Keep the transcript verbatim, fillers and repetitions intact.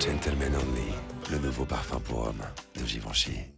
Gentlemen Only, le nouveau parfum pour hommes de Givenchy.